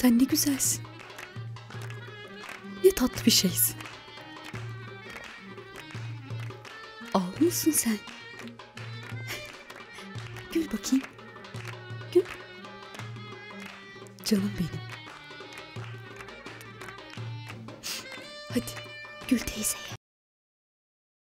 Sen ne güzelsin. Ne tatlı bir şeysin. Ağlıyorsun sen. Gül bakayım. Gül. Canım benim. Hadi gül teyzeye.